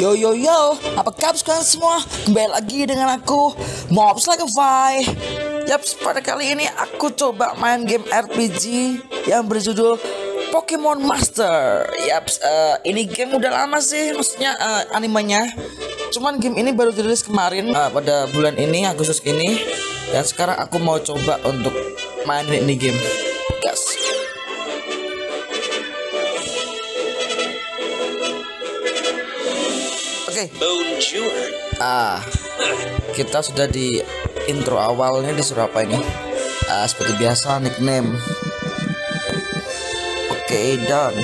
Yo yo yo, apa kabar kalian semua? Kembali lagi dengan aku, Mobs Like a Vi. Yaps, pada kali ini aku coba main game RPG yang berjudul Pokemon Master. Yaps, ini game udah lama sih, maksudnya animenya. Cuman game ini baru dirilis kemarin pada bulan ini, Agustus ini. Dan sekarang aku mau coba untuk main ini game, guys. Kita sudah di intro awalnya disuruh apa ini? Seperti biasa nickname. Oke, done.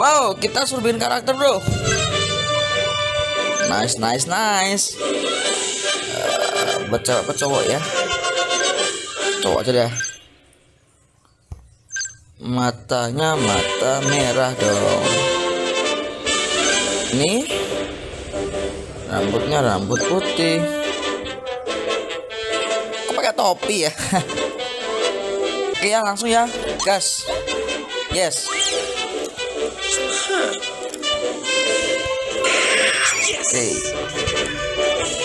Wow, kita suruh bikin karakter, bro. Nice, nice, nice. Buat cewek apa cowok ya? Cowok aja deh. Matanya mata merah dong. Ini rambutnya rambut putih. Kok pakai topi ya? Oke ya, langsung ya, gas. Yes. Oke,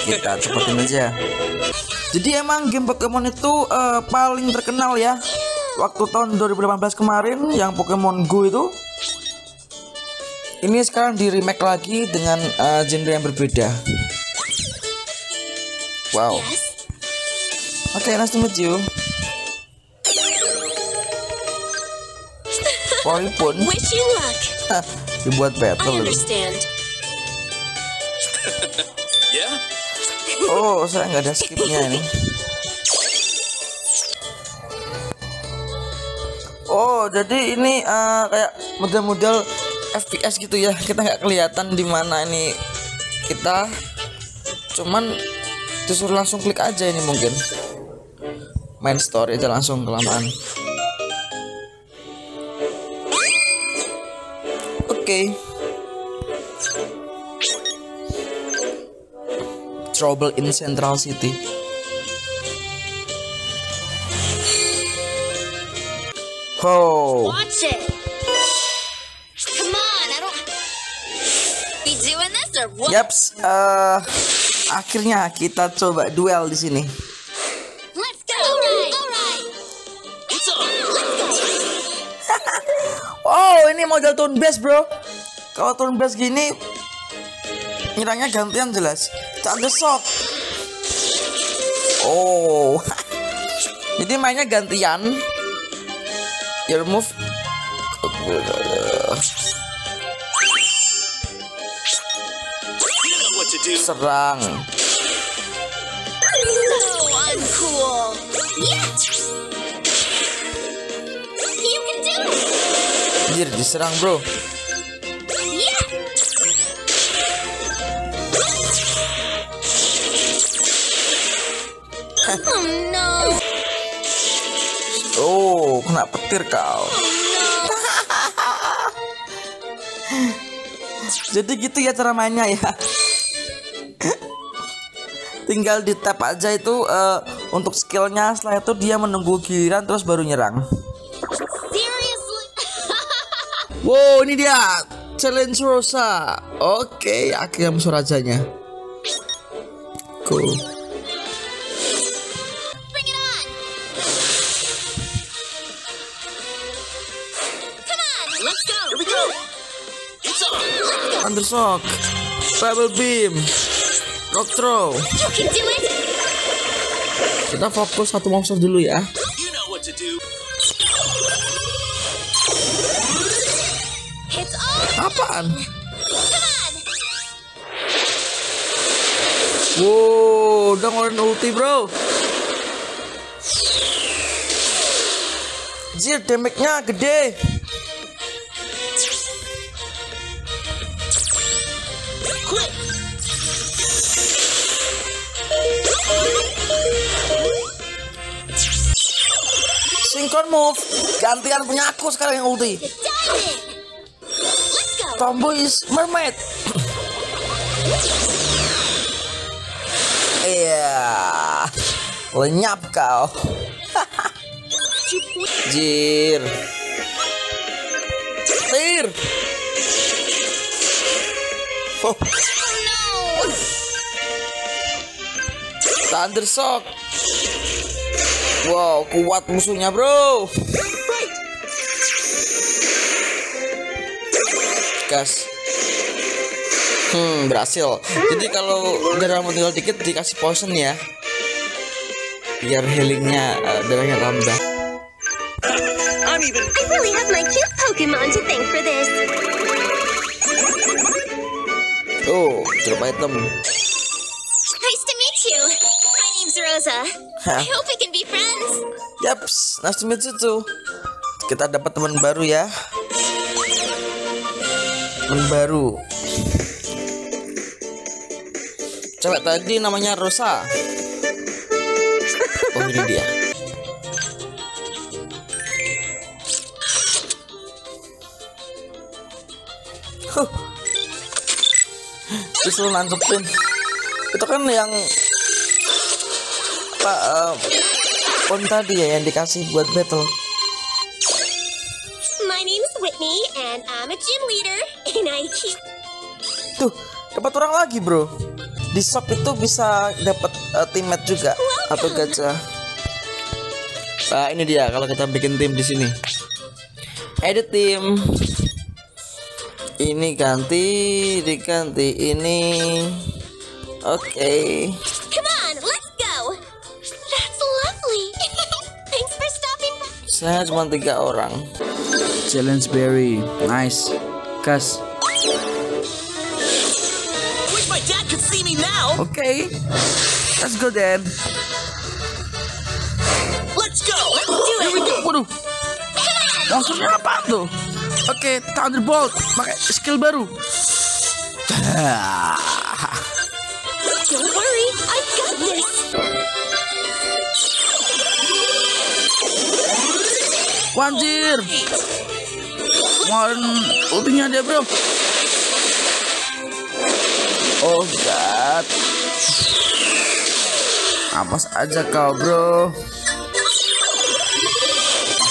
kita cepetin aja. Jadi emang game Pokemon itu paling terkenal ya. Waktu tahun 2018 kemarin yang Pokemon Go itu. Ini sekarang di remake lagi dengan genre yang berbeda. Wow. Oke, nice to meet you. Walaupun dibuat battle. Oh, saya nggak ada skipnya ini. Oh, jadi ini kayak model-model FPS gitu ya, kita nggak kelihatan di mana ini kita, cuman disuruh langsung klik aja ini mungkin. Main story aja langsung kelamaan. Oke. Trouble in Central City. Oh. Yaps, akhirnya kita coba duel di sini. Oh, ini model turn based, bro. Kalau turn based gini, nyerangnya gantian jelas. Charge shot. Oh, jadi mainnya gantian. Your move. Serang. Anjir, diserang bro. Oh, kena petir kau. Jadi gitu ya cara mainnya ya. Tinggal di tap aja itu untuk skillnya, setelah itu dia menunggu giliran terus baru nyerang. Wow, ini dia challenge Rosa. Oke, akhirnya musuh rajanya. Cool. Undershock, Bubble Beam, Rock Throw. Kita fokus satu monster dulu ya. Apaan? Wow, udah ngeluarin ulti bro. Jir, damage-nya gede. Sinkron move, gantian punya aku sekarang yang ulti. Tombow is mermaid. Iya, lenyap kau. Jir. Tir. Oh. Thunder Shock. Wow, kuat musuhnya, bro. Gas. Berhasil. Jadi kalau darah tinggal dikit dikasih poison ya, biar healingnya darahnya tambah. I really have my cute Pokemon to thank for this. Oh, drop item. Nice to meet you. My name's Rosa. I hope we can be friends. Yaps, nice to meet you too. Kita dapat teman baru ya. Teman baru. Cewek tadi namanya Rosa. Oh, ini dia. Huh. Disuruh nancepin. Itu kan yang apa pon tadi ya yang dikasih buat battle. My name is Whitney and I'm a gym leader and I keep... Tuh, dapat orang lagi, bro. Di shop itu bisa dapat teammate juga atau gajah. Nah, ini dia kalau kita bikin tim di sini. Edit tim. Ini ganti, diganti ini. Oke. Come on, let's go. That's lovely. Thanks for stopping by. Saya cuma 3 orang. Challenge Barry. Nice. Gas. Okay, let's go then. Let's go. Let's do it. Waduh, langsungnya apa tuh? Oke, Thunderbolt pakai skill baru. Don't worry, I got this. Wanjir, Warren ultinya dia, bro. Oh god, awas aja kau, bro.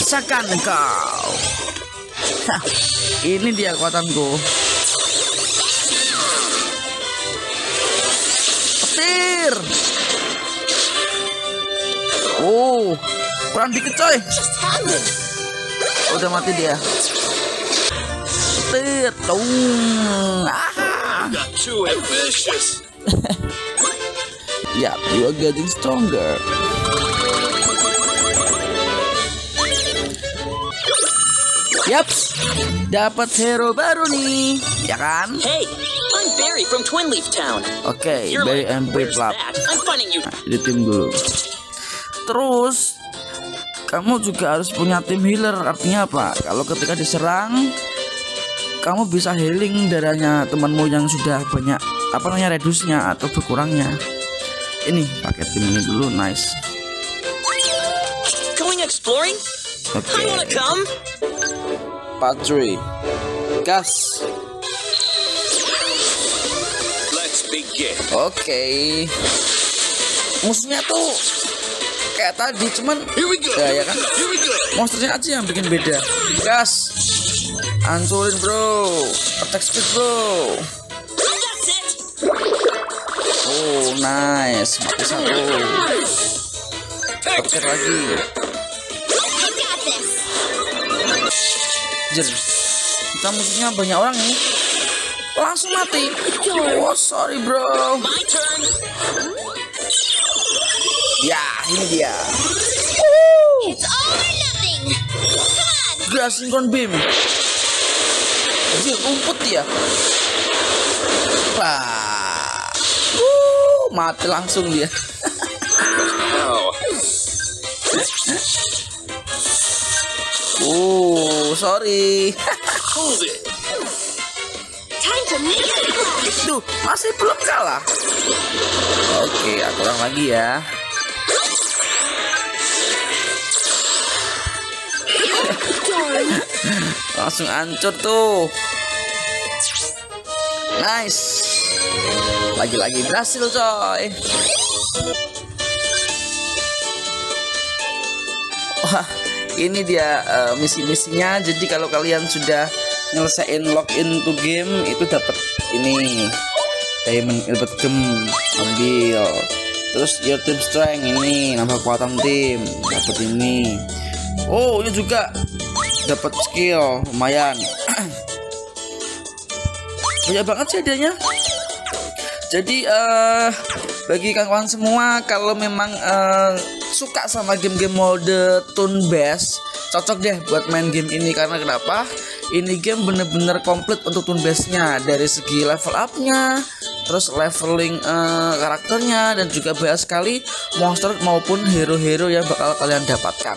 Rasakan kau. Hah, ini dia kekuatanku. Petir. Oh, kurang dikit coy. Udah mati dia. Petir. Got too ambitious. Yeah, you are getting stronger. Yaps, dapat hero baru nih, ya kan? Hey, I'm Barry from Twinleaf Town. Oke, Barry and Pipplap. I'm finding you. Di tim dulu. Terus, kamu juga harus punya tim healer. Artinya apa? Kalau ketika diserang, kamu bisa healing darahnya temanmu yang sudah banyak apa namanya redusnya atau berkurangnya. Ini pakai tim ini dulu, nice. Going exploring? Okay. I wanna come. Battery. Gas. Let's begin. Okay. Musuhnya tuh kayak tadi, cuman ya kan. Monsternya aja yang bikin beda. Gas. Hancurin, bro. Attack speed, bro. Oh, nice. Mati satu. Oke, lagi. Jer. Kita musuhnya banyak orang nih. Langsung mati. Oh, sorry, bro. Ya, ini dia. Gas sinkron beam. Anjir, rumput dia. Wah. Mati langsung dia. Sorry. Duh, masih belum kalah. Oke, aku ulang lagi ya. Langsung hancur tuh. Nice. Lagi-lagi berhasil coy. Wah, ini dia misi-misinya. Jadi kalau kalian sudah nyelesain login to game itu dapat ini diamond, dapat gem, ambil. Terus your team strength ini nambah kekuatan tim, dapat ini. Oh, ini juga dapat skill lumayan. Banyak banget sih adanya. Jadi bagi kawan-kawan semua, kalau memang suka sama game-game mode turn based, cocok deh buat main game ini. Karena kenapa? Ini game bener-bener komplit untuk turn based-nya, dari segi level up-nya, terus leveling karakternya, dan juga banyak sekali monster maupun hero-hero yang bakal kalian dapatkan.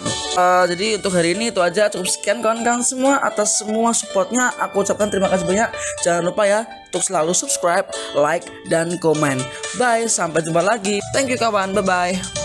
Jadi untuk hari ini itu aja, cukup sekian kawan-kawan semua. Atas semua supportnya aku ucapkan terima kasih banyak. Jangan lupa ya untuk selalu subscribe, like, dan komen. Bye, sampai jumpa lagi. Thank you kawan, bye-bye.